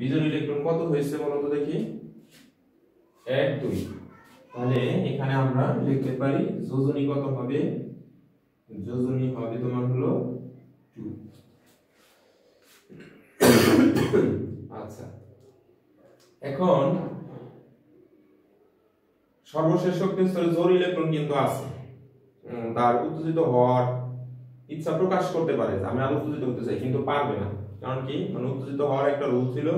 বিজোড় ইলেকট্রন কত হয়েছে বলো তো দেখি 1 2 তাহলে এখানে আমরা লিখতে পারি যোজনী কত হবে যোজনী হবে তোমার হলো 2 আচ্ছা এখন সর্বশেষ শক্তি স্তরে জোড় ইলেকট্রন কিন্তু আছে তার উত্তেজিত হওয়ার ইচ্ছা প্রকাশ করতে পারে আমি আর উত্তেজিত হতে চাই কিন্তু পারবে না কারণ কি মানে উত্তেজিত হওয়ার একটা রুল ছিল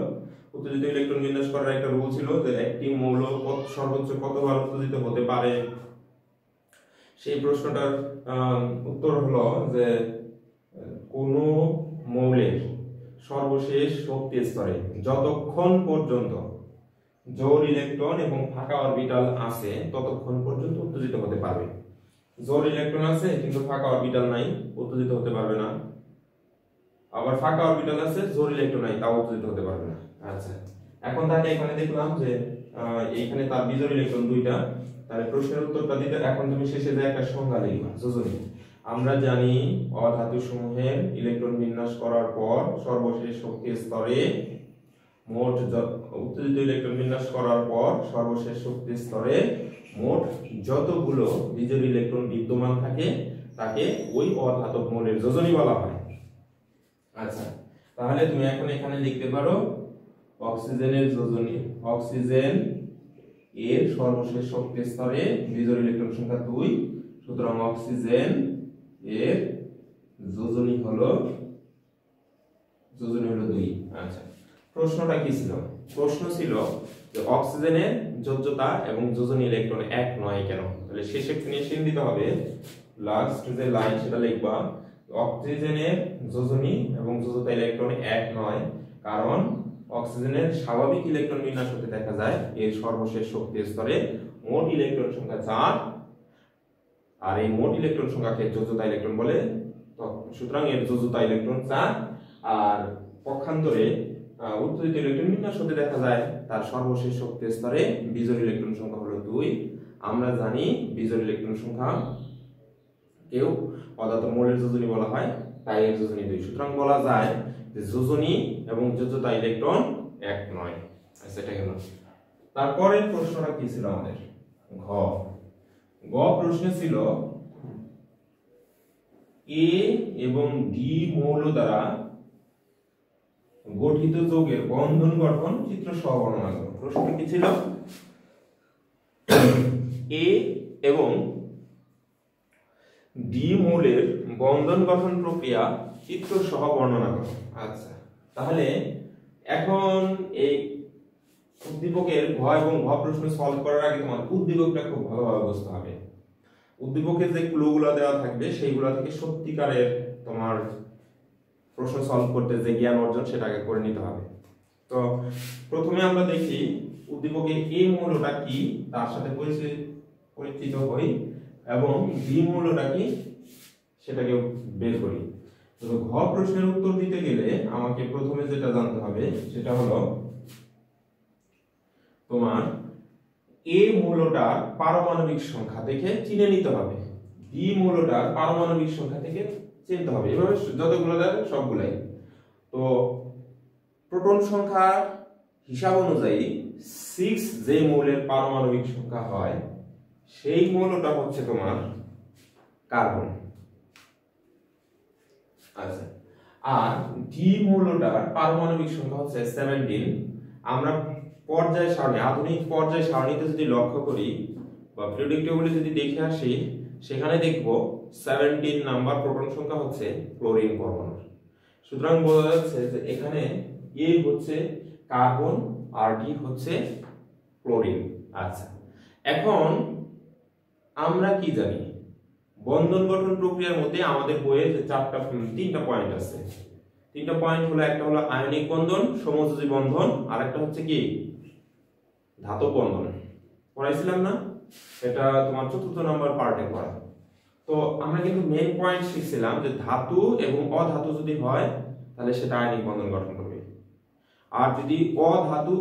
উত্তেজিত ইলেকট্রন বিন্যাস করার একটা রুল ছিল যে একটি মৌল কত সর্বোচ্চ কতবার উত্তেজিত হতে পারে সেই প্রশ্নটার উত্তর হলো যে কোন মৌলের সর্বশেষ শক্তি স্তরে যতক্ষণ পর্যন্ত জোড় ইলেকট্রন এবং ফাঁকা অরবিটাল আছে ততক্ষণ পর্যন্ত উত্তেজিত হতে পারবে জোড় ইলেকট্রন আছে কিন্তু ফাঁকা অরবিটাল নাই উত্তেজিত হতে পারবে না আবার ফাঁকা অরবিটাল আছে জোড় ইলেকট্রন নাই তাও উত্তেজিত হতে পারবে না আচ্ছা এখন তাহলে এখানে দেখলাম যে এইখানে তার বিজোড় ইলেকট্রন দুইটা তাহলে প্রশ্নের উত্তরটা দিতে এখন তুমি শেষে যে একটা সংজ্ঞা লিখবা যোজনী আমরা জানি অধাতুসমূহের ইলেকট্রন বিন্যাস করার পর সর্বশেষ শক্তি স্তরে মোট উত্তেজিত ইলেকট্রন বিন্যাস করার পর সর্বশেষ শক্তি স্তরে মোট যতগুলো বিজোড় ইলেকট্রন বিদ্যমান থাকে তাকে ওই অধাতব মৌলের যোজনী বলা হয় আচ্ছা তাহলে তুমি এখন এখানে লিখতে পারো অক্সিজেনের যোজনী অক্সিজেন এর সর্বশেষ শক্তি স্তরে বিজোড় ইলেকট্রন সংখ্যা 2 সুতরাং অক্সিজেন এর যোজনী হলো 2 আচ্ছা প্রশ্নটা কি ছিল প্রশ্ন ছিল যে অক্সিজেনের যোজ্যতা এবং যোজনী ইলেকট্রন এক নয় কেন তাহলে শেষে ফিনিশিং দিতে হবে লাস্ট যে লাইন সেটা লিখবা অক্সিজেনের যোজনী এবং যোজ্যতা ইলেকট্রন এক নয় কারণ অক্সিজেনের স্বাভাবিক ইলেকট্রন বিন্যাস হতে দেখা যায় এর সর্বশেষ শক্তি স্তরে মোট ইলেকট্রন সংখ্যা 4 আর এই মোট ইলেকট্রন সংখ্যাকে যোজ্যতা ইলেকট্রন বলে সুতরাং এর যোজ্যতা ইলেকট্রন 4 আর পক্ষান্তরে উত্তেজিত ইলেকট্রন বিন্যাস হতে দেখা যায় তার সর্বশেষ শক্তি স্তরে বিজোড় ইলেকট্রন সংখ্যা হলো 2 আমরা জানি বিজোড় ইলেকট্রন সংখ্যা কেউ অধাতব মৌলের যোজনী বলা হয় তাই এর যোজনী 2 সুতরাং বলা যায় যে যোজনী এবং যোজ্যতা ইলেকট্রন এক নয় আচ্ছা এটা গেল তারপরের প্রশ্নটা কি ছিল আমাদের ঘ গ প্রশ্ন ছিল এ এবং ডি মৌল দ্বারা গঠিত যৌগের বন্ধন গঠন চিত্র সহ বর্ণনা করো প্রশ্ন কি ছিল এ এবং ডি মৌলের বন্ধন গঠন প্রক্রিয়া চিত্র সহ বর্ণনা করো আচ্ছা তাহলে এখন এই উদ্দীপকের ঘ এবং ঘ প্রশ্ন সলভ করার আগে তোমার উদ্দীপকটা খুব ভালোভাবে বুঝতে হবে উদ্দীপকের যে ক্লুগুলো দেওয়া থাকবে সেইগুলো থেকে সত্যিকারের তোমার প্রশ্ন সলভ করতে যে জ্ঞান অর্জন সেটাকে করে নিতে হবে তো প্রথমে আমরা দেখি উদ্দীপকে এ মৌলটা কি তার সাথে পরিচিত হই এবং বি মৌলটা কি সেটাকে বের করি তো ঘ প্রশ্নের উত্তর দিতে গেলে আমাকে প্রথমে যেটা জানতে হবে সেটা হলো তোমার এ মৌলটার পারমাণবিক সংখ্যা দেখে চিনে নিতে হবে বি মৌলটার পারমাণবিক সংখ্যা থেকে চিনতে হবে এভাবে যতগুলো দেয় সবগুলাই তো প্রোটন সংখ্যার হিসাব অনুযায়ী 6 যে মৌলের পারমাণবিক সংখ্যা হয় সেই মৌলটা হচ্ছে তোমার কার্বন আচ্ছা আর ডি মৌলটার পারমাণবিক সংখ্যা হচ্ছে 17 আমরা পর্যায় সারণী আধুনিক পর্যায় সারণীতে যদি লক্ষ্য করি বা পিরিয়ডিক টেবিলে যদি দেখে আসি সেখানে দেখব 17 নাম্বার প্রোটন সংখ্যা হচ্ছে ক্লোরিন পরমাণু সুতরাং বোঝা যাচ্ছে যে এখানে এ হচ্ছে কার্বন আর ডি হচ্ছে ক্লোরিন আচ্ছা এখন আমরা কি জানি বন্ধন গঠন প্রক্রিয়ার মধ্যে আমাদের বইয়ে তিনটা পয়েন্ট আছে তিনটা পয়েন্ট হলো একটা হলো আয়নিক বন্ধন সমযোজী বন্ধন আর একটা হচ্ছে কি ধাতব বন্ধন পড়াইছিলাম না এটা তোমার 4th নাম্বার পার্টে পড়া তো আমরা কিন্তু মেইন পয়েন্ট শিখছিলাম যে ধাতু এবং অধাতু যদি হয় তাহলে সেটা আয়নিক বন্ধন গঠন করবে আর যদি অধাতু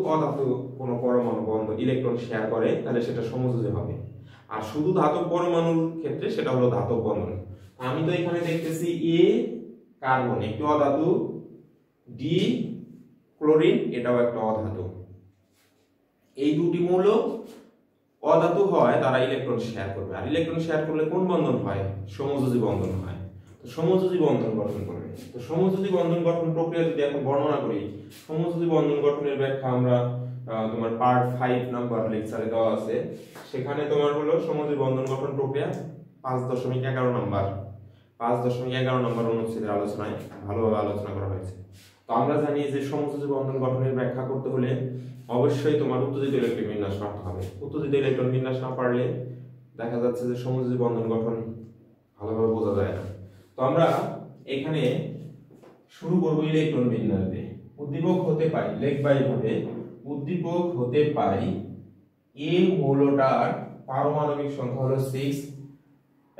কোনো পরমাণু বন্ধন ইলেকট্রন শেয়ার করে তাহলে সেটা সমযোজী হবে আর শুধু ধাতব পরমাণুর ক্ষেত্রে সেটা হলো ধাতব বন্ধন আমি তো এখানে দেখতেছি এ কার্বন একটি অধাতু ডি ক্লোরিন এটাও একটা অধাতু। এই দুটি মৌল অধাতু হয় তারা ইলেকট্রন শেয়ার করবে, আর ইলেকট্রন শেয়ার করলে কোন বন্ধন হয়? সমযোজী বন্ধন হয়। তো সমযোজী বন্ধন গঠন করবে। তো সমযোজী বন্ধন গঠন প্রক্রিয়া যদি এখন বর্ণনা করি, সমযোজী বন্ধন গঠনের ব্যাখ্যা আমরা তোমার পার্ট 5 নাম্বার লেকচারে দেওয়া আছে। সেখানে তোমার হলো সমযোজী বন্ধন গঠন প্রক্রিয়া 5.11 নাম্বার 5.11 নাম্বার অনুচ্ছেদের আলোচনায় ভালোভাবে আলোচনা করা হয়েছে। তো আমরা জানি যে সমযোজী বন্ধন গঠনের ব্যাখ্যা করতে হলে অবশ্যই তোমার উত্তেজিত ইলেকট্রন বিন্যাস করতে হবে। উত্তেজিত ইলেকট্রন বিন্যাস না পারলে দেখা যাচ্ছে যে সমযোজী বন্ধন গঠন ভালোভাবে বোঝা যায় না। তো আমরা এখানে শুরু করব ইলেকট্রন বিন্যাস দিয়ে। উদ্দীপক হতে পাই, লিখবা এইভাবে, উদ্দীপক হতে পাই এ মৌলটার পারমাণবিক সংখ্যা হলো 6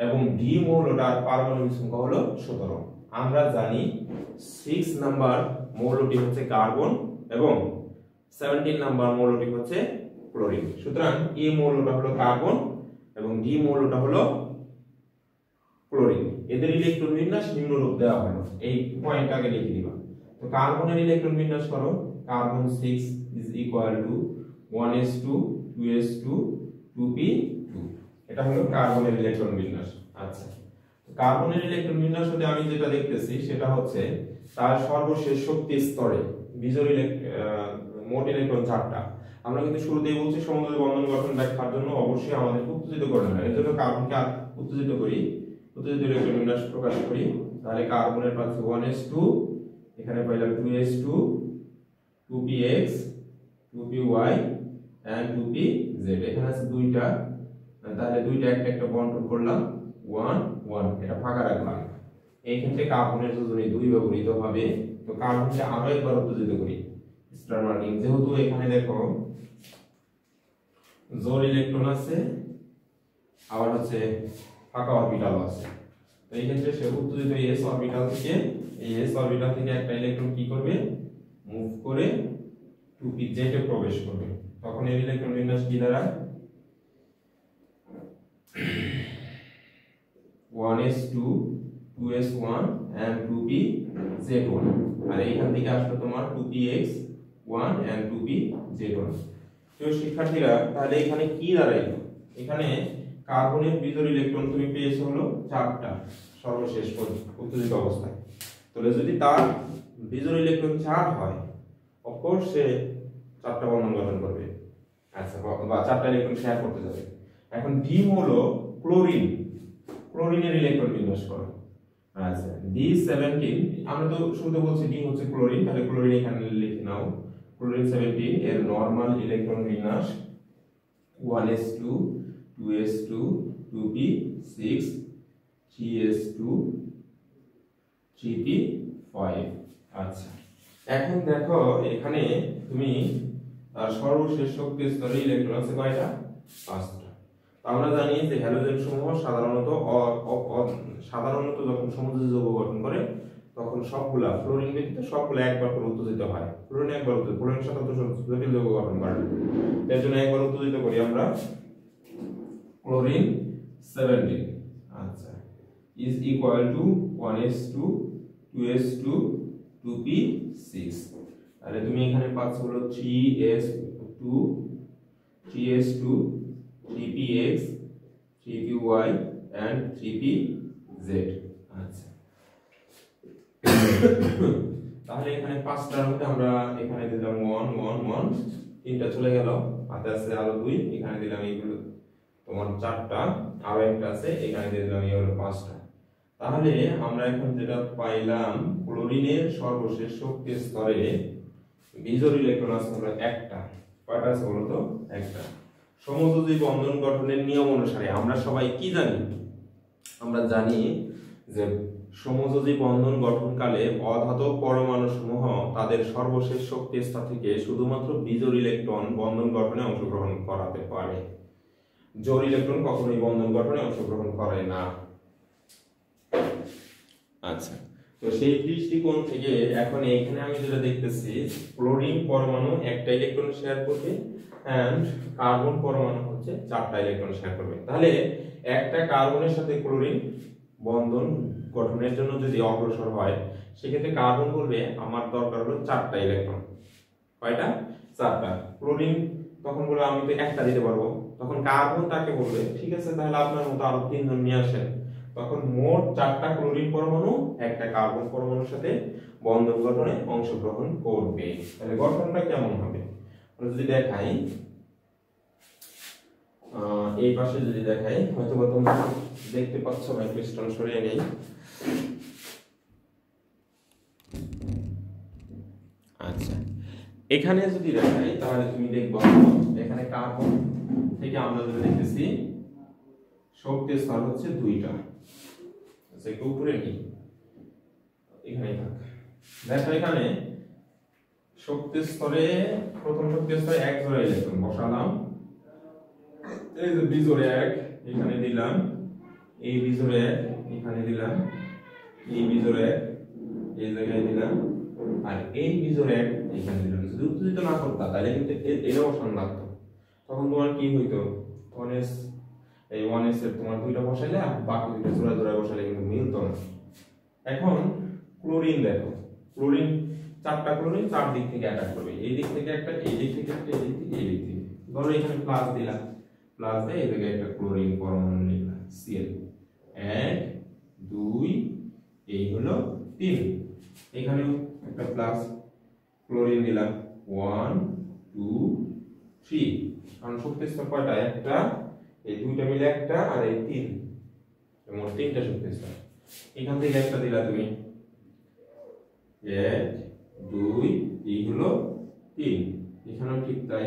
এবং বি মৌলটার পারমাণবিক সংখ্যা হলো 17। আমরা জানি 6 নাম্বার মৌলটি হচ্ছে কার্বন এবং 17 নাম্বার মৌলটি হচ্ছে ক্লোরিন। সুতরাং এ মৌলটা হলো কার্বন এবং ডি মৌলটা হলো ক্লোরিন। এদের ইলেকট্রন বিন্যাস নিম্নরূপ দেওয়া হলো, এই পয়েন্টটাকে লিখে দিবা। তো কার্বনের ইলেকট্রন বিন্যাস করো, carbon 6 is equal to 1s2 2s2 2p2, এটা হলো কার্বনের ইলেকট্রন বিন্যাস। আচ্ছা, কার্বনের ইলেকট্রন বিন্যাস হতে আমি যেটা দেখতেছি সেটা হচ্ছে তার সর্বশেষ শক্তি স্তরে বিজোড় মোট ইলেকট্রন 4টা। আমরা কিন্তু শুরুতেই বলছি সমযোজী বন্ধন গঠন ব্যাখ্যার জন্য অবশ্যই আমাদের উত্তেজিত করতে হয়। এর জন্য কার্বনকে উত্তেজিত করি, উত্তেজিত ইলেকট্রন বিন্যাস প্রকাশ করি। তাহলে কার্বনের পাচ্ছি 1s2, এখানে পাইলাম 2s2 2px 2py and 2pz, এখানে আছে দুইটা। তাহলে দুইটা একটা একটা বন্টন করলাম 1 1, এটা ফাঁকা রাখলাম। এই ক্ষেত্রে কার্বনের যোজনী 2 ব্যবহৃত হবে। তো কার্বনকে আরো একবার উত্তেজিত করি স্টার মার্কিং, যেহেতু এখানে দেখো জোর ইলেকট্রন আছে আবার হচ্ছে ফাঁকা অরবিটাল আছে। তো এই ক্ষেত্রে সে উত্তেজিত s অরবিটাল থেকে একটা ইলেকট্রন কি করবে? মুভ করে 2pz এ প্রবেশ করবে। তখন এর ইলেকট্রন বিন্যাস কি দাঁড়ায়? 1s2 2s1 and 2pz1, আর এইখান থেকে আসলো তোমার 2px1 and 2pz1। তো শিক্ষার্থীরা তাহলে এখানে কি দাঁড়াইলো? এখানে কার্বনের বিজোড় ইলেকট্রন তুমি পেয়েছো হলো 4টা সর্বশেষ উত্তেজিত অবস্থায়। তাহলে যদি তার বিজোড় ইলেকট্রন 4 হয়, অফকোর্স সে 4টা বন্ধন গঠন করবে। আচ্ছা, বা 4টা ইলেকট্রন শেয়ার করতে যাবে। এখন ডি মৌল ক্লোরিন, ক্লোরিনের ইলেকট্রন বিন্যাস করো। আচ্ছা, D17, আমরা তো শুরুতে বলছি D হচ্ছে ক্লোরিন, তাহলে ক্লোরিন এখানে লিখে নাও। ক্লোরিন 17 এর নরমাল ইলেকট্রন বিন্যাস 1s2 2s2 2p6 3s2 3p5। আচ্ছা, এখন দেখো এখানে তুমি তার সর্বশেষ শক্তি স্তরে ইলেকট্রন আছে কয়টা? 5টা। আমরা জানি যে হ্যালোজেন সমূহ সাধারণত যখন সমযোজী যৌগ গঠন করে তখন সবগুলা ফ্লোরিন ব্যতীত সবগুলা একবার করে উত্তেজিত হয়। ফ্লোরিন একবার উত্তেজিত, ফ্লোরিন সাধারণত জটিল যৌগ গঠন করে, এর জন্য একবার উত্তেজিত করি আমরা ক্লোরিন 17। আচ্ছা, is equal to 1s2 2s2 2p6, তাহলে তুমি এখানে পাচ্ছ হলো 3s2 3s2 3px 3py and 3pz। আচ্ছা, তাহলে এখানে 5টার মধ্যে আমরা এখানে দিলাম 1 1 1, তিনটা চলে গেল, হাতে আছে আরো 2। এখানে দিলাম এইগুলো তোমার 4টা, আরো একটা আছে এখানে দিলাম এই হলো 5টা। তাহলে আমরা এখন যেটা পাইলাম ক্লোরিনের সর্বশেষ শক্তি স্তরে বিজোড় ইলেকট্রন আছে হলো 1টা। কয়টা আছে বলো তো? 1টা। সমযোজী বন্ধন গঠনের নিয়ম অনুসারে আমরা সবাই কি জানি? আমরা জানি যে সমযোজী বন্ধন গঠনকালে অধাতব পরমাণু সমূহ তাদের সর্বশেষ শক্তি স্তর থেকে শুধুমাত্র বিজোড় ইলেকট্রন বন্ধন গঠনে অংশগ্রহণ করাতে পারে। জোড় ইলেকট্রন কখনোই বন্ধন গঠনে অংশগ্রহণ করে না। আচ্ছা, তো সেই দৃষ্টিকোণ থেকে এখন এখানে আমি যেটা দেখতেছি ক্লোরিন পরমাণু একটা ইলেকট্রন শেয়ার করবে and কার্বন পরমাণু হচ্ছে 4টা ইলেকট্রন শেয়ার করবে। তাহলে একটা কার্বনের সাথে ক্লোরিন বন্ধন গঠনের জন্য যদি অগ্রসর হয় সেক্ষেত্রে কার্বন বলবে আমার দরকার হলো 4টা ইলেকট্রন, কয়টা চারটা ক্লোরিন তখন বললাম আমি তো একটা দিতে পারবো তখন কার্বনটাকে বলবে ঠিক আছে তাহলে আপনার মত আরো তিনজন নিয়ে আসেন তখন মোট চারটা ক্লোরিন পরমাণু একটা কার্বন পরমাণুর সাথে বন্ধন গঠনে অংশগ্রহণ করবে তাহলে গঠনটা কেমন হবে আমরা যদি দেখাই এই পাশে যদি দেখাই হয়তো তোমরা দেখতে পাচ্ছ আমি ক্রিস্টাল সরিয়ে নেই আচ্ছা এখানে যদি দেখাই তাহলে তুমি দেখবা এখানে কার্বন থেকে আমরা যদি দেখতেছি শক্তি স্তর হচ্ছে 2টা আচ্ছা একটু উপরে নি এখানে থাক দেখো এখানে শক্তি স্তরে প্রথম শক্তি স্তরে এক জোড়া ইলেকট্রন বসালাম এই যে বিজোড়ে এক এখানে দিলাম এই বিজোড়ে এক এখানে দিলাম এই বিজোড়ে এক এই জায়গায় দিলাম আর এই বিজোড়ে এক এখানে দিলাম যদি উত্তেজিত না করতা তাহলে কিন্তু এর অবসান লাগতো তখন তোমার কি হইতো অনেস এই 1s এর তোমার দুইটা বসাইলে আর বাকি দুইটা জোড়া জোড়া বসাইলে কিন্তু মিলতো না এখন ক্লোরিন দেখো ক্লোরিন চারটা ক্লোরিন চার দিক থেকে অ্যাটাক করবে এই দিক থেকে একটা এই দিক থেকে একটা এই দিক থেকে এই দিক থেকে ধরো এখানে প্লাস দিলাম প্লাস দিয়ে এই দিকে একটা ক্লোরিন পরমাণু নিলাম Cl 1 2 এই হলো 3 এখানেও একটা প্লাস ক্লোরিন নিলাম 1 2 3 কারণ শক্তি স্তর কয়টা একটা এই দুইটা মিলে একটা আর এই তিন মোট তিনটা শক্তি স্তর এখান থেকে একটা দিলা তুমি 1 2 এই হলো 3 এখানেও ঠিক তাই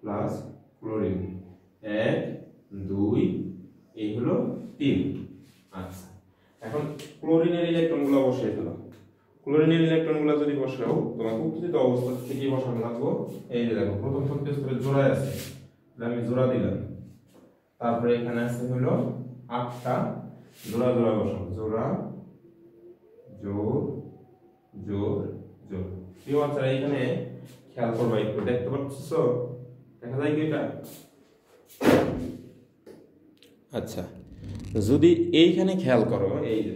প্লাস ক্লোরিন 1 2 এই হলো 3 আচ্ছা এখন ক্লোরিনের ইলেকট্রনগুলো বসিয়ে দাও ক্লোরিনের ইলেকট্রনগুলো যদি বসাও তোমাকে উত্তেজিত অবস্থা থেকে বসানো লাগবে এই যে দেখো প্রথম শক্তি স্তরে জোড়ায় আছে আমি জোড়া দিলাম তারপরে এখানে আছে হলো 8টা জোড়া জোড়া বসাবো জোড়া জোড় জোড় জোড় প্রিয় আচ্ছা এখানে খেয়াল করবা একটু দেখতে পাচ্ছ দেখা যায় কি এটা আচ্ছা যদি এইখানে খেয়াল করো এই যে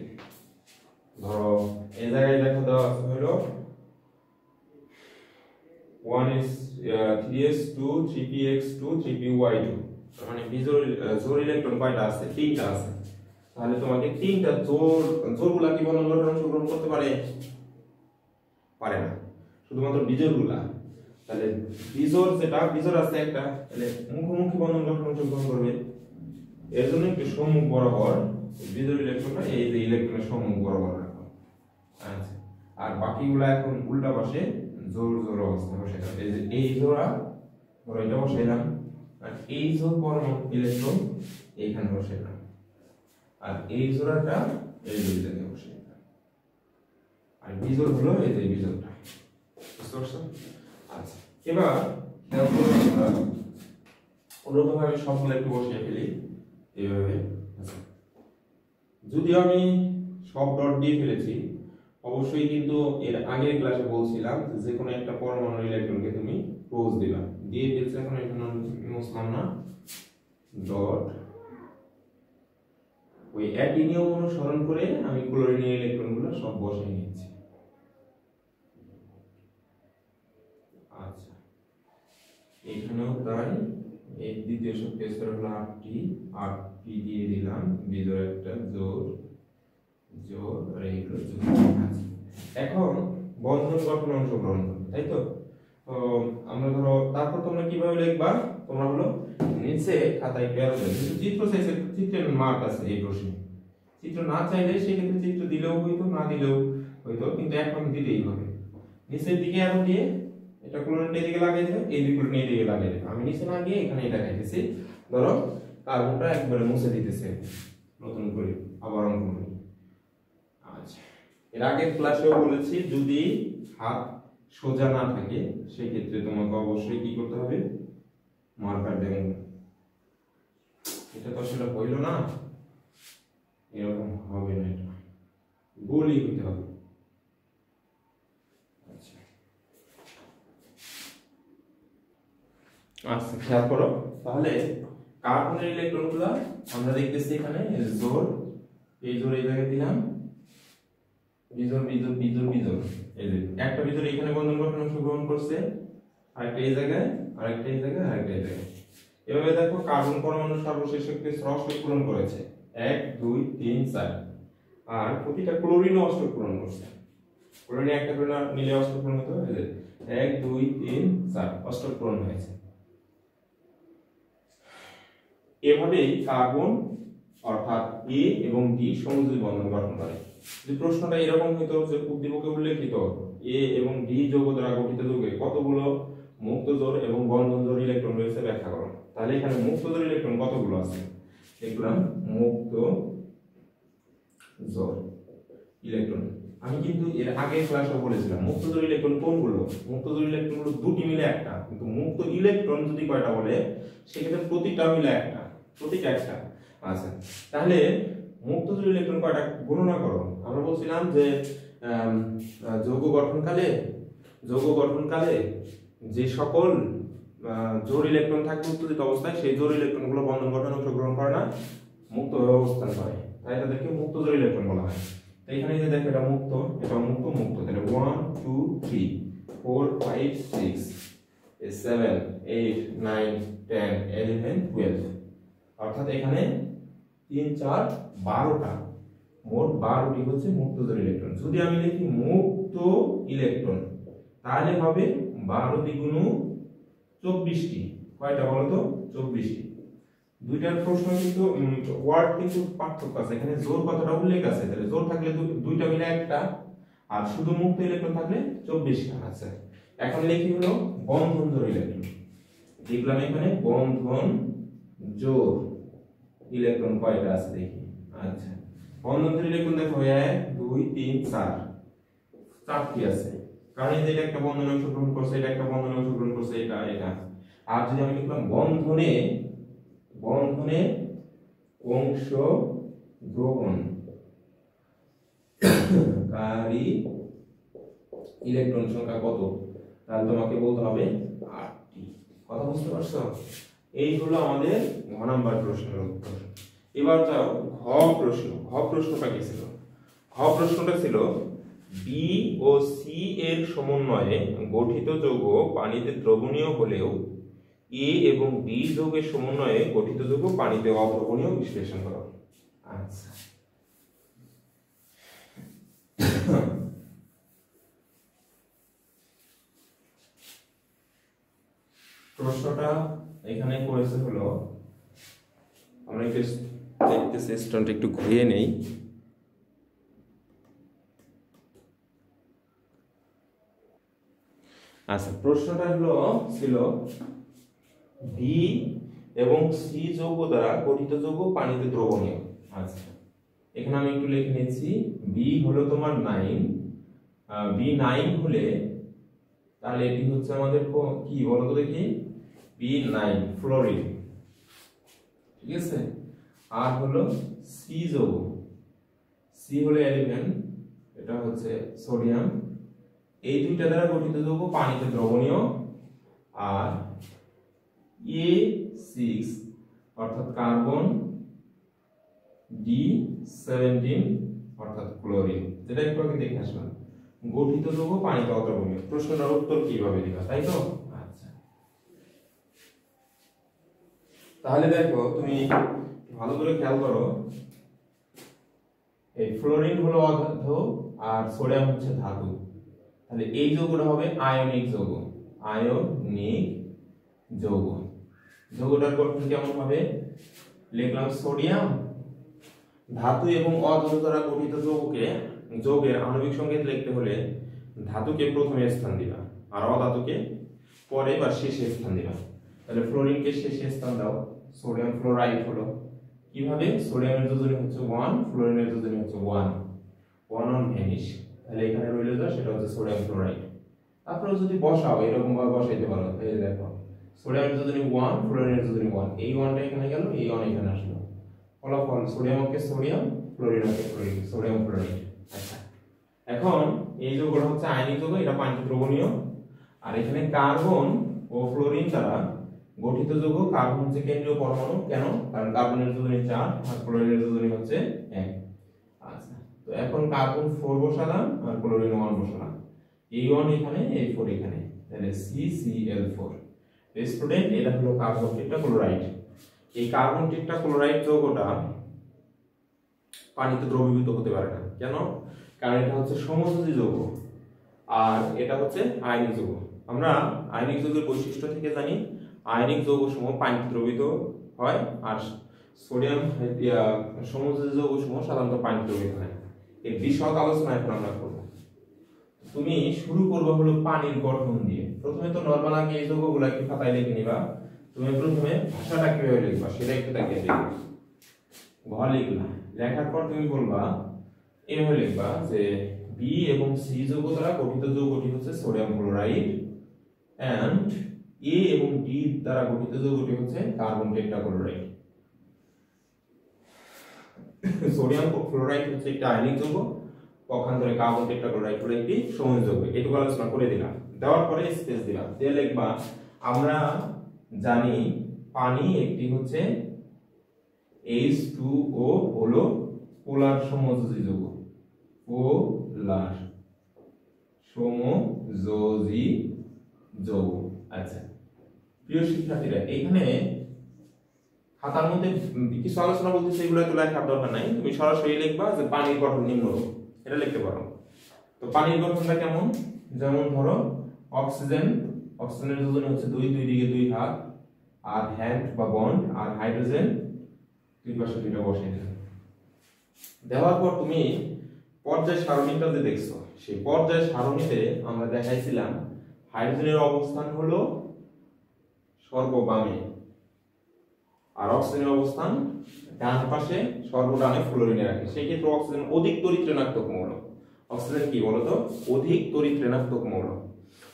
ধরো এই জায়গায় দেখো দাও হলো 1 is 3s2 3px2 3py2 মানে জোড় ইলেকট্রন কয়টা আছে তিনটা আছে তাহলে তোমাকে তিনটা জোড়গুলা কি বন্ধন গঠনে অংশগ্রহণ করতে পারে পারে না শুধুমাত্র বিজোড়গুলা তাহলে বিজোড় যেটা বিজোড় আছে একটা তাহলে মুখোমুখি বন্ধন গঠনে অংশগ্রহণ করবে এর জন্য একটু সম্মুখ বরাবর বিজোড় ইলেকট্রনটা এই যে ইলেকট্রনের সম্মুখ বরাবর রাখো আচ্ছা আর বাকিগুলা এখন উল্টা পাশে জোর জোর অবস্থা বসাই দাও এই জোড়া ধরো এটা বসাইলাম আর এই জোড় পরমাণু ইলেকট্রন এইখানে বসাইলাম আর এই জোড়াটা এই দুইটাকে বসাইলাম আর বিজোড় হলো এই যে বিজোড়টা বুঝতে পারছো আচ্ছা এবার অনুরূপভাবে আমি সবগুলো একটু বসিয়ে ফেলি এইভাবে যদিও আমি সব ডট দিয়ে ফেলেছি অবশ্যই কিন্তু এর আগের ক্লাসে বলছিলাম যে কোনো একটা পরমাণুর ইলেকট্রনকে তুমি ক্লোজ দিবা দিয়ে ফেলছ এখন এটা মুছলাম না ডট ওই একই নিয়ম অনুসরণ করে আমি ক্লোরিনের ইলেকট্রনগুলো সব বসিয়ে নিয়েছি আচ্ছা এখানেও তাই এই দ্বিতীয় শক্তি স্তর হলো 8p দিয়ে দিলাম বিজোড় একটা জোড় জোড় রেগুলো এখন বন্ধন গঠন অংশগ্রহণ করবে তাই তো আমরা ধরো তারপর তোমরা কিভাবে লিখবা তোমরা হলো নিচে খাতায় পেয়ার দেবে চিত্র চাইছে চিত্রের মার্ক আছে এই প্রশ্নে চিত্র না চাইলে সেক্ষেত্রে চিত্র দিলেও হইতো না দিলেও হইতো কিন্তু এখন দিতেই হবে নিচের দিকে আরো দিয়ে এটা ক্লোরিন এর দিকে লাগিয়ে দেবে এই দুটো নিয়ে দিকে লাগিয়ে দেবে আমি নিচে না গিয়ে এখানে এটা দেখাইতেছি ধরো কার্বনটা একবারে মুছে দিতেছে নতুন করে আবার অঙ্কন করি আচ্ছা এর আগে ক্লাসেও বলেছি যদি হাত সোজা না থাকে সেই ক্ষেত্রে তোমাকে অবশ্যই কি করতে হবে মার্কার দেবেন এটা তো আসলে হইল না এরকম হবে না এটা গোলই হতে হবে আচ্ছা আচ্ছা খেয়াল করো তাহলে কার্বনের ইলেকট্রনগুলো আমরা দেখতেছি এখানে জোড় এই জোড় এই জায়গায় দিলাম বিজোড় বিজোড় বিজোড় বিজোড় একটা ভিতরে এখানে বন্ধন গঠন অংশগ্রহণ করছে, আরেকটা এই জায়গায়, আরেকটা এই জায়গায়, আরেকটা এই জায়গায়। এভাবে দেখো কার্বন পরমাণু সর্বশেষ একটি ষষ্ঠ পূরণ করেছে 1 2 3 4, আর প্রতিটা ক্লোরিন অষ্ট পূরণ করছে। ক্লোরিনে একটা করে মিলে অষ্ট পূরণ হতে হবে 1 2 3 4 অষ্ট পূরণ হয়েছে। এভাবেই কার্বন অর্থাৎ A এবং D সমযোজী বন্ধন গঠন করে। যে প্রশ্নটা এরকম হতো যে উদ্দীপকে উল্লেখিত A এবং D যৌগ দ্বারা গঠিত যৌগে কতগুলো মুক্ত জোড় এবং বন্ধন জোড় ইলেকট্রন রয়েছে ব্যাখ্যা করো। তাহলে এখানে মুক্ত জোড় ইলেকট্রন কতগুলো আছে? দেখলাম মুক্ত জোড় ইলেকট্রন। আমি কিন্তু এর আগের ক্লাসে বলেছিলাম মুক্ত জোড় ইলেকট্রন কোনগুলো? মুক্ত জোড় ইলেকট্রনগুলো দুটি মিলে একটা, কিন্তু মুক্ত ইলেকট্রন যদি কয়টা বলে সেক্ষেত্রে প্রতিটা মিলে একটা, প্রতিটা একটা। আচ্ছা, তাহলে মুক্ত জোড় ইলেকট্রন কয়টা গণনা করো। আমরা বলছিলাম যে যৌগ গঠনকালে যে সকল জোড় ইলেকট্রন থাকে উত্তেজিত অবস্থায় সেই জোড় ইলেকট্রনগুলো বন্ধন গঠনে অংশগ্রহণ করে না, মুক্ত অবস্থান করে, তাই তাদেরকে মুক্ত জোড় ইলেকট্রন বলা হয়। এখানে যে দেখো এটা মুক্ত, এটা মুক্ত মুক্ত, তাহলে 1 2 3 4 5 6 7 8 9 10 11 12, অর্থাৎ এখানে 3 4 12টা, মোট 12টি হচ্ছে মুক্ত জোড় ইলেকট্রন। যদি আমি লিখি মুক্ত ইলেকট্রন তাহলে হবে 12 × 24টি। কয়টা বলো তো? 24টি। দুইটার প্রশ্ন কিন্তু ওয়ার্ড কিন্তু পার্থক্য আছে, এখানে জোর কতটা উল্লেখ আছে। তাহলে জোর থাকলে দুইটা মিলে একটা, আর শুধু মুক্ত ইলেকট্রন থাকলে 24টা আছে। এখন লিখি হলো বন্ধন জোড় ইলেকট্রন, লিখলাম এখানে বন্ধন জোড় ইলেকট্রন কয়টা আছে দেখি। আচ্ছা, বন্ধন জোড় ইলেকট্রন দেখো 1 2 3 4, চারটি আছে। কারণ এটা একটা বন্ধন অংশগ্রহণ করছে, এটা একটা বন্ধন অংশগ্রহণ করছে, এটা এটা। আর যদি আমি লিখলাম বন্ধনে অংশগ্রহণকারী ইলেকট্রন সংখ্যা কত, তাহলে তোমাকে বলতে হবে 8টি। কথা বুঝতে পারছো? এই হলো আমাদের ঘ নাম্বার প্রশ্নের উত্তর। এবার যাও ঘ প্রশ্ন। ঘ প্রশ্নটা কি ছিল? ঘ প্রশ্নটা ছিল B ও C এর সমন্বয়ে গঠিত যৌগ পানিতে দ্রবণীয় হলেও A এবং B যৌগের সমন্বয়ে গঠিত যৌগ পানিতে অদ্রবণীয়, বিশ্লেষণ করো। আচ্ছা, প্রশ্নটা এখানে করেছে হলো, আমরা একটু দেখতেছি, স্ট্যান্ডটা একটু ঘুরিয়ে নেই। আচ্ছা, প্রশ্নটা হলো ছিল B এবং C যৌগ দ্বারা গঠিত যৌগ পানিতে দ্রবণীয়। আচ্ছা, এখানে আমি একটু লিখে নিয়েছি B হলো তোমার 9, B9 হলে তাহলে এটি হচ্ছে আমাদের কি বলো তো দেখি, B9 ফ্লোরিন, ঠিক আছে। আর হলো C যৌগ, C হলো 11, এটা হচ্ছে সোডিয়াম। এই দুইটা দ্বারা গঠিত যৌগ পানিতে দ্রবণীয়, আর A6 অর্থাৎ কার্বন, D17 অর্থাৎ ক্লোরিন, যেটা একটু আগে দেখে আসলাম, গঠিত যৌগ পানিতে অদ্রবণীয়। প্রশ্নটার উত্তর কিভাবে লেখা, তাই তো? আচ্ছা, তাহলে দেখো তুমি ভালো করে খেয়াল করো, এই ফ্লোরিন হলো অধাতু আর সোডিয়াম হচ্ছে ধাতু, তাহলে এই যৌগটা হবে আয়নিক যৌগ। আয়নিক যৌগ, যৌগটার গঠন কেমন হবে? লিখলাম সোডিয়াম ধাতু এবং অধাতু দ্বারা গঠিত যৌগের আণবিক সংকেত লিখতে হলে ধাতুকে প্রথমে স্থান দিবা আর অধাতুকে পরে বা শেষে স্থান দিবা। তাহলে ফ্লোরিনকে শেষে স্থান দাও, সোডিয়াম ফ্লোরাইড হলো। কিভাবে? সোডিয়ামের যোজনী হচ্ছে 1, ফ্লোরিনের যোজনী হচ্ছে 1 1 1 ভ্যানিশ, তাহলে এখানে রইল যা সেটা হচ্ছে সোডিয়াম ফ্লোরাইড। তারপরে যদি বসাও, এরকম ভাবে বসাইতে পারো, এই দেখো সোডিয়ামের যোজনী 1, ফ্লোরিনের যোজনী 1, এই 1টা এখানে গেল, এই 1 এখানে আসলো, ফলাফল সোডিয়ামকে সোডিয়াম, ফ্লোরিনকে ফ্লোরিন, সোডিয়াম ফ্লোরাইড। আচ্ছা, এখন এই যৌগটা হচ্ছে আয়নিক যৌগ, এটা পানিতে দ্রবণীয়, আর এখানে কার্বন ও ফ্লোরিন দ্বারা গঠিত যৌগ। কার্বন হচ্ছে কেন্দ্রীয় পরমাণু, কেন? কারণ কার্বনের যোজনী 4 আর ফ্লোরিনের যোজনী হচ্ছে 1। আচ্ছা, তো এখন কার্বন 4 বসালাম আর ক্লোরিন 1 বসালাম। आयनिक যৌগ সমূহ পানিতে দ্রবীভূত হয় আর সোডিয়াম সমযোজী যৌগ সমূহ সাধারণত পানিতে দ্রবীভূত হয়। এই বিষয়ক আলোচনা এখন আমরা করব। তুমি শুরু করবে হলো পানির গঠন দিয়ে। প্রথমে তো নরমাল আগে এই যৌগগুলো কি খাতায় লিখে নিবা। তুমি প্রথমে ভাষাটা কিভাবে লিখবা সেটা একটু দেখিয়ে দিই। ঘর লিখলা, লেখার পর তুমি বলবা এইভাবে লিখবা যে B এবং C যৌগ দ্বারা গঠিত যৌগটি হচ্ছে সোডিয়াম ক্লোরাইড এন্ড A এবং D দ্বারা গঠিত যৌগটি হচ্ছে কার্বন টেট্রাক্লোরাইড। সোডিয়াম ক্লোরাইড হচ্ছে একটা আয়নিক যৌগ, পক্ষান্তরে কার্বন টেট্রাক্লোরাইড হলো একটি সমযোজী যৌগ। এটুকু আলোচনা করে দিলাম, দেওয়ার পরে স্পেস দিলাম, দিয়ে লিখবা আমরা জানি পানি একটি হচ্ছে H2O হলো পোলার সমযোজী যৌগ, পোলার সমযোজী যৌগ। আচ্ছা প্রিয় শিক্ষার্থীরা, এখানে খাতার মধ্যে কিছু আলোচনা বলতেছে, এগুলো তো লেখার দরকার নাই, তুমি সরাসরি লিখবা যে পানির গঠন নিম্নরূপ, এটা লিখতে পারো। তো পানির গঠনটা কেমন, যেমন ধরো অক্সিজেন, অক্সিজেনের যোজন হচ্ছে 2 2 দিকে 2 ভাগ আর হ্যান্ড বা বন্ড, আর হাইড্রোজেন দুই পাশে দুটো বসিয়ে দিলাম। দেওয়ার পর তুমি পর্যায় সারণীটা যে দেখছো, সেই পর্যায় সারণীতে আমরা দেখাইছিলাম হাইড্রোজেনের অবস্থান হলো সর্ববামে আর অক্সিজেনের অবস্থান ডান পাশে, সর্বডানে ফ্লোরিনে রাখে। সেই ক্ষেত্রে অক্সিজেন অধিক তড়িৎ ঋণাত্মক মৌল। অক্সিজেন কি বলতো, অধিক তড়িৎ ঋণাত্মক মৌল।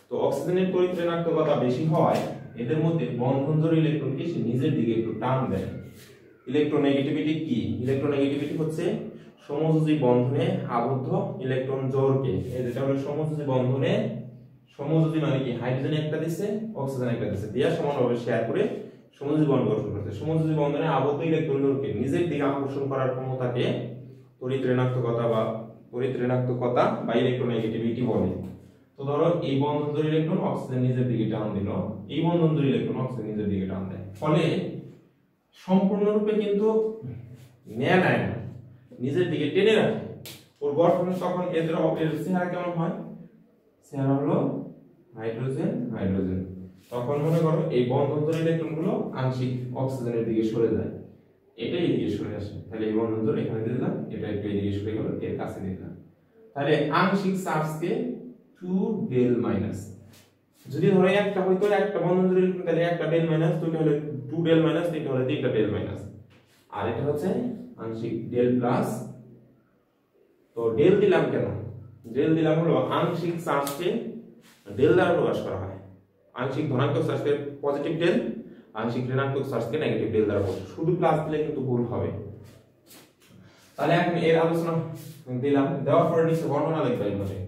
তো অক্সিজেনের তড়িৎ ঋণাত্মকতা বেশি হয়, এদের মধ্যে বন্ধনজোড় ইলেকট্রনকে সে নিজের দিকে একটু টান দেয়। ইলেকট্রোনেগেটিভিটি কি, ইলেকট্রোনেগেটিভিটি হচ্ছে সমযোজী বন্ধনে আবদ্ধ ইলেকট্রন জোড়কে, যেটা হলো সমযোজী বন্ধনে সমযোজী মানে কি হাইড্রোজেন একটা দিছে অক্সিজেন একটা দিছে, দিয়া সমানভাবে শেয়ার করে সমযোজী বন্ধন গঠন করতে। সমযোজী বন্ধনে আবদ্ধ ইলেকট্রনকে নিজের দিকে আকর্ষণ করার ক্ষমতাকে তড়িৎ ঋণাত্মকতা বা ইলেকট্রোনেগেটিভিটি বলে। তো ধরো এই বন্ধনজোড় ইলেকট্রন অক্সিজেন নিজের দিকে টান দিল, এই বন্ধনজোড় ইলেকট্রন অক্সিজেন নিজের দিকে টান দেয়, ফলে সম্পূর্ণরূপে কিন্তু নেয় না, নিজের দিকে টেনে রাখে। ওর গঠন তখন এদের চেহারা কেমন হয়, চেহারা হলো হাইড্রোজেন হাইড্রোজেন। তখন মনে করো এই বন্ধনজোড় ইলেকট্রনগুলো আংশিক অক্সিজেনের দিকে সরে যায়, এটা এদিকে সরে আসে, তাহলে এই বন্ধনজোড় এখানে দিলাম, এটা একটু এদিকে সরে গেল, এর কাছে দিলাম, তাহলে আংশিক চার্জকে 2 ডেল মাইনাস। যদি ধরে একটা হয়তো একটা বন্ধনজোড় ইলেকট্রন, তাহলে একটা ডেল মাইনাস, দুটো হলে 2 ডেল মাইনাস, তিনটা হলে 3 ডেল মাইনাস, আর এটা হচ্ছে আংশিক ডেল প্লাস। তো ডেল দিলাম কেন, ডেল দিলাম হলো আংশিক চার্জকে ডেল দ্বারা প্রকাশ করা হয়। আংশিক ধনাত্মক চার্জকে পজিটিভ ডেল, আংশিক ঋণাত্মক চার্জকে নেগেটিভ ডেল দ্বারা প্রকাশ। শুধু প্লাস দিলে কিন্তু ভুল হবে। তাহলে এখন এর আলোচনা দিলাম, দেওয়ার পরে নিচে বর্ণনা লিখবেন। মানে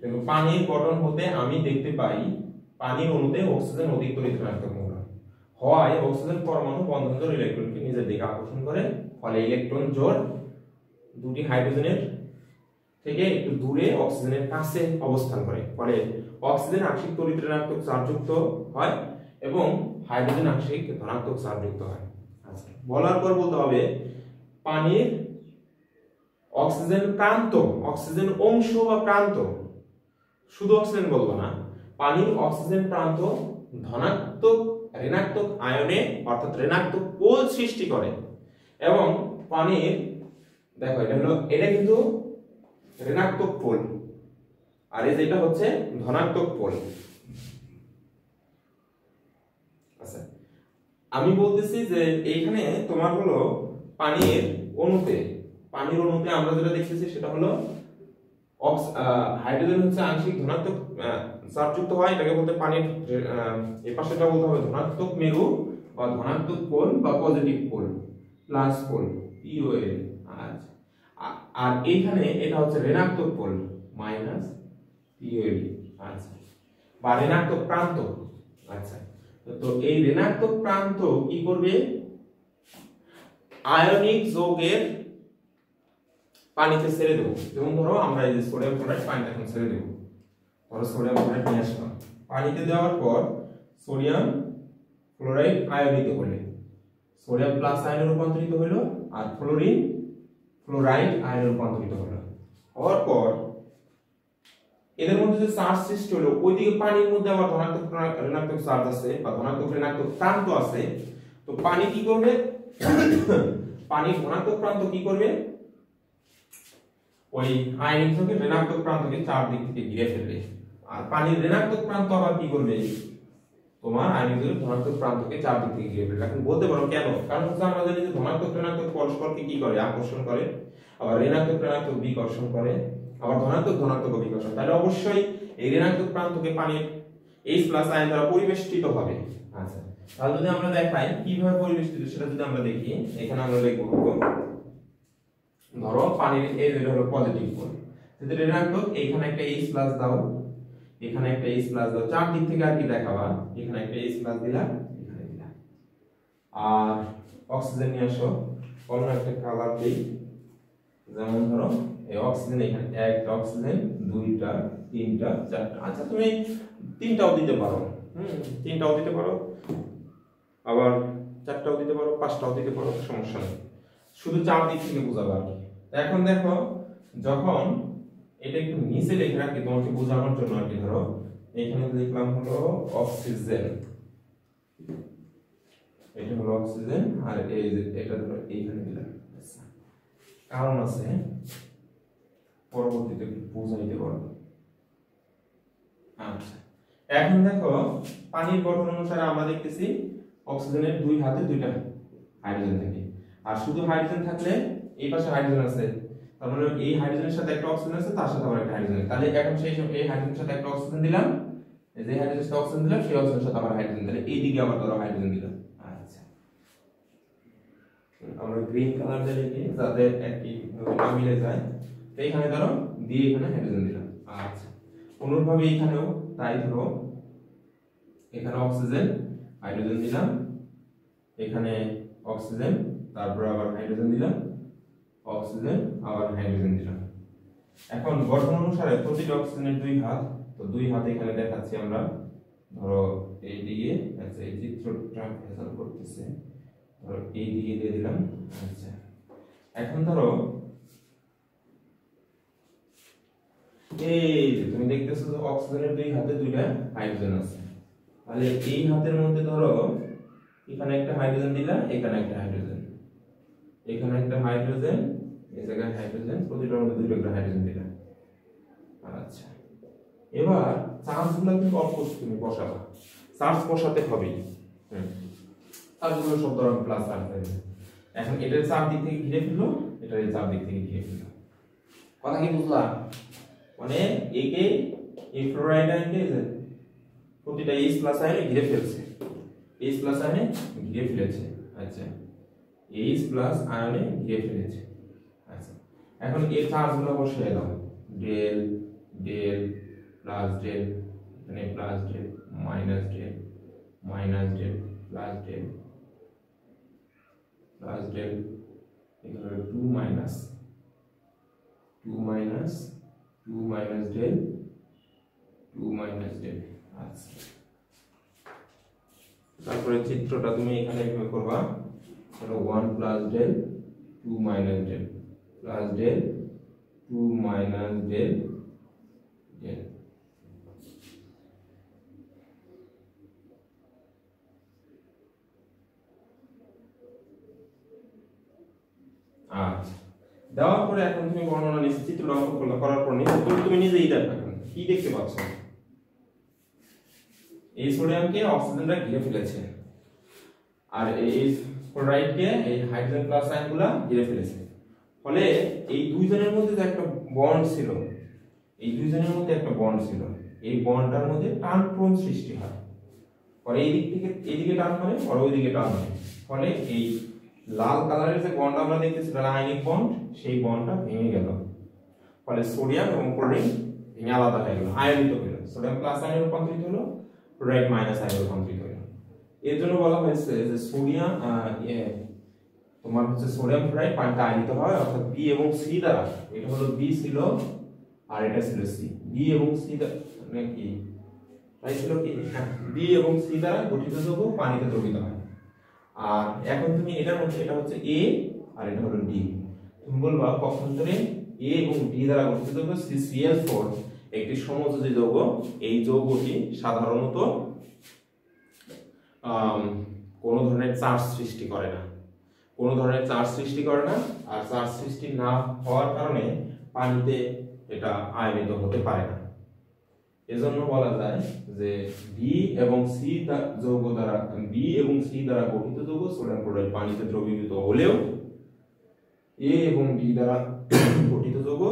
দেখো পানির গঠন হতে আমি দেখতে পাই পানির অণুতে অক্সিজেন অধিক তড়িৎ ঋণাত্মক মৌল হয়, অক্সিজেন পরমাণু বন্ধনজোড় ইলেকট্রনকে নিজের দিকে আকর্ষণ করে, ফলে ইলেকট্রন জোড় দুটি হাইড্রোজেনের থেকে একটু দূরে অক্সিজেনের কাছে অবস্থান করে, ফলে অক্সিজেন আংশিক তড়িৎ ঋণাত্মক চার্জযুক্ত হয় এবং হাইড্রোজেন আংশিক ধনাত্মক চার্জযুক্ত হয়। আচ্ছা বলার পর বলতে হবে পানির অক্সিজেন প্রান্ত, অক্সিজেন অংশ বা প্রান্ত, শুধু অক্সিজেন বলবো না, পানির অক্সিজেন প্রান্ত ধনাত্মক ঋণাত্মক আয়নে অর্থাৎ ঋণাত্মক পোল সৃষ্টি করে, এবং পানির দেখো এটা হলো, এটা কিন্তু ঋণাত্মক পোল আর এই যেটা হচ্ছে ধনাত্মক পোল। আচ্ছা আমি বলতেছি যে এইখানে তোমার হলো পানির অণুতে আমরা যেটা দেখতেছি সেটা হলো হাইড্রোজেন হচ্ছে আংশিক ধনাত্মক চার্জযুক্ত হয়, এটাকে বলতে পানির এই পাশেটা বলতে হবে ধনাত্মক মেরু বা ধনাত্মক পোল বা positive pole, plus pole POL। আচ্ছা আর এইখানে এটা হচ্ছে ঋণাত্মক পোল মাইনাস POL। আচ্ছা বা ঋণাত্মক প্রান্ত। আচ্ছা তো এই ঋণাত্মক প্রান্ত কি করবে, আয়নিক যৌগের পানিতে ছেড়ে দেবো। যেমন ধরো আমরা এই যে সোডিয়াম ক্লোরাইড পানিতে ছেড়ে দেবো, और सोडियम क्लोराइड নিয়ে আসলাম। পানিতে দেওয়ার পর সোডিয়াম ক্লোরাইড আয়নিত হলো, সোডিয়াম প্লাস আয়নে রূপান্তরিত হলো আর ফ্লোরিন ফ্লোরাইড আয়নে রূপান্তরিত হলো। और পর এদের মধ্যে যে চার্জ সৃষ্টি হলো ওইদিকে পানির মধ্যে আবার ধনাত্মক ঋণাত্মক চার্জ আছে বা ধনাত্মক ঋণাত্মক প্রান্ত আছে। তো পানি কি করবে, পানি ধনাত্মক প্রান্ত কি করবে ওই আয়নিক ঋণাত্মক প্রান্তকে চারদিক থেকে ঘিরে ফেলবে, আর পানির ঋণাত্মক প্রান্ত আবার কি করবে তোমার আয়নিক ধনাত্মক প্রান্তকে চারদিক থেকে ঘিরে ফেলবে। এখন বলতে পারো কেন, কারণ আমরা জানি যে ধনাত্মক ঋণাত্মক পরস্পরকে কি করে আকর্ষণ করে, আবার ঋণাত্মক ঋণাত্মক বিকর্ষণ করে, আবার ধনাত্মক ধনাত্মক বিকর্ষণ। তাহলে অবশ্যই এই ঋণাত্মক প্রান্তকে পানির H+ আয়ন দ্বারা পরিবেষ্টিত হবে। আচ্ছা তাহলে যদি আমরা দেখাই কিভাবে পরিবেষ্টিত সেটা যদি আমরা দেখি, এখানে আমরা লিখব ধরো পানির এই যে হলো পজিটিভ কোণ, যদি ঋণাত্মক এখানে একটা H+ দাও, এখানে একটা H+ দাও, চার দিক থেকে আর কি দেখাবা, এখানে একটা H+ দিলা, এখানে দিলা, আর অক্সিজেন নিয়ে আসো, অন্য একটা কালার দেই, যেমন ধরো এই অক্সিজেন এখানে একটা অক্সিজেন, দুইটা, তিনটা, চারটা। আচ্ছা তুমি তিনটাও দিতে পারো, তিনটাও দিতে পারো, আবার চারটাও দিতে পারো, পাঁচটাও দিতে পারো, সমস্যা নেই, শুধু চার দিক থেকে বোঝাবো আর কি। এখন দেখো যখন এটা একটু নিচে লেখা রাখি তোমাকে বোঝানোর জন্য আর কি, ধরো এখানে লিখলাম হলো অক্সিজেন, এটা হলো অক্সিজেন, আর এই এটা ধরো এইখানে দিলাম, কারণ আছে পরবর্তীতে বোঝা নিতে পারবো। আচ্ছা এখন দেখো পানির গঠন অনুসারে আমরা দেখতেছি অক্সিজেনের দুই হাতে দুইটা হাইড্রোজেন থাকে, আর শুধু হাইড্রোজেন থাকলে এই পাশে হাইড্রোজেন আছে, তার মানে এই হাইড্রোজেনের সাথে একটা অক্সিজেন আছে, তার সাথে আবার একটা হাইড্রোজেন, তাহলে এখন সেই এই হাইড্রোজেনের সাথে একটা অক্সিজেন দিলাম, এই যে হাইড্রোজেনের সাথে অক্সিজেন দিলাম, সেই অক্সিজেনের সাথে আবার হাইড্রোজেন দিলাম, এই দিকে আবার ধরো হাইড্রোজেন দিলাম। আচ্ছা আমরা গ্রিন কালার দিয়ে লিখি যাতে একই না মিলে যায়, তো এখানে ধরো দিয়ে এখানে হাইড্রোজেন দিলাম। আচ্ছা অনুরূপভাবে এখানেও তাই, ধরো এখানে অক্সিজেন হাইড্রোজেন দিলাম, এখানে অক্সিজেন, তারপরে আবার হাইড্রোজেন দিলাম, অক্সিজেন আবার হাইড্রোজেন দিলাম। এখন গঠন অনুসারে প্রতিটি অক্সিজেনের দুই হাত, তো দুই হাত এখানে দেখাচ্ছি আমরা, ধরো এই দিকে, আচ্ছা এই চিত্রটা ফেসাল করতেছে, ধরো এই দিকে দিয়ে দিলাম। আচ্ছা এখন ধরো এই যে তুমি দেখতেছো যে অক্সিজেনের দুই হাতে দুইটা হাইড্রোজেন আছে, তাহলে এই হাতের মধ্যে ধরো এখানে একটা হাইড্রোজেন দিলাম, এখানে একটা হাইড্রোজেন, এখানে একটা হাইড্রোজেন, এই জায়গায় হাইড্রোজেন, প্রতিটার মধ্যে দুটো করে হাইড্রোজেন দিলাম। আচ্ছা এবার চার্জগুলো কিন্তু অপোজিট তুমি বসাবা, চার্জ বসাতে হবে, চার্জগুলো সব ধরো প্লাস চার্জ দেবে। এখন এটার চার দিক থেকে ঘিরে ফেললো, এটার এই চার দিক থেকে ঘিরে ফেললো, কথা কি বুঝলা? মানে একে এই ফ্লোরাইড আয়নকে প্রতিটা H+ আয়নে ঘিরে ফেলছে, H+ আয়নে ঘিরে ফেলেছে। আচ্ছা H+ আয়নে ঘিরে ফেলেছে। আচ্ছা এখন এই চার্জগুলো বসিয়ে দাও, ডেল ডেল প্লাস ডেল, এখানে plus del, minus del, minus del, plus del plus del, এখানে 2 minus 2 minus 2 minus del 2 minus del. আচ্ছা তারপরে চিত্রটা তুমি এখানে কিভাবে করবা, তাহলে 1 plus del 2 minus del plus del 2 minus del del, আচ্ছা দেওয়ার পরে এখন তুমি বর্ণনা নিচে চিত্রটা অঙ্কন করার পর নিচে তুমি নিজেই দেখো কি দেখতে পাচ্ছ, এই সোডিয়ামকে অক্সিজেনরা ঘিরে ফেলেছে, আর এই ফ্লোরাইডকে এই হাইড্রোজেন প্লাস আয়নগুলো ঘিরে ফেলেছে, ফলে এই দুইজনের মধ্যে একটা বন্ড ছিল, এই দুইজনের মধ্যে একটা বন্ড ছিল, এই বন্ডটার মধ্যে টান প্রণ সৃষ্টি হয়, পরে এই দিক থেকে এইদিকে টান করে, পরে ওইদিকে টান করে, ফলে এই লাল কালারের যে বন্ড আমরা দেখতেছি আয়নিক বন্ড, সেই বন্ডটা ভেঙে গেল, ফলে সোডিয়াম এবং ক্লোরিন ভেঙে আলাদা হয়ে গেল, আয়নিত হলো, সোডিয়াম প্লাস আয়নে রূপান্তরিত হলো, ক্লোরাইড মাইনাস আয়নে রূপান্তরিত হলো। এর জন্য বলা হয়েছে যে সোডিয়াম তোমার হচ্ছে সোডিয়াম ক্লোরাইড পানিতে আয়নিত হয়, অর্থাৎ B এবং C দ্বারা, এটা হলো B ছিল আর এটা ছিল C, B এবং C দ্বারা में ए राइट ছিল কি বি এবং সি দ্বারা গঠিত যৌগ পানিতে দ্রবীভূত হয় আর এখন তুমি এটার মধ্যে এটা হচ্ছে a আর এটা হলো d তুমি বলবা কক্ষান্তরে a এবং d দ্বারা গঠিত যৌগ CCl4 একটি সমযোজী যৌগ এই যৌগটি সাধারণত কোনো ধরনের চার্জ সৃষ্টি করে না আর চার্জ সৃষ্টি না হওয়ার কারণে পানিতে এটা আয়নিত হতে পারে না এজন্য বলা যায় যে B এবং C যৌগ দ্বারা গঠিত যৌগ সোডিয়াম ক্লোরাইড পানিতে দ্রবীভূত হলেও A এবং D দ্বারা গঠিত যৌগ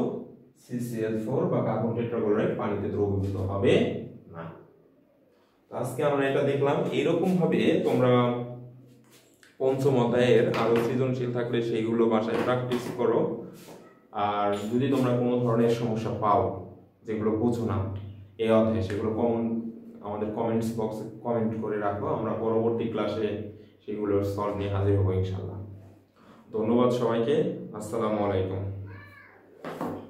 CCl4 বা কার্বন টেট্রাক্লোরাইড পানিতে দ্রবীভূত হবে না আজকে আমরা এটা দেখলাম এরকম ভাবে তোমরা পঞ্চম অধ্যায়ের আরো সৃজনশীল থাকলে সেইগুলো বাসায় প্র্যাকটিস করো আর যদি তোমরা কোনো ধরনের সমস্যা পাও যেগুলো বুঝো না এই অধ্যায়ে সেগুলো আমাদের কমেন্টস বক্সে কমেন্ট করে রাখো আমরা পরবর্তী ক্লাসে সেগুলো সলভ নিয়ে হাজির হব ইনশাআল্লাহ ধন্যবাদ সবাইকে আসসালামু আলাইকুম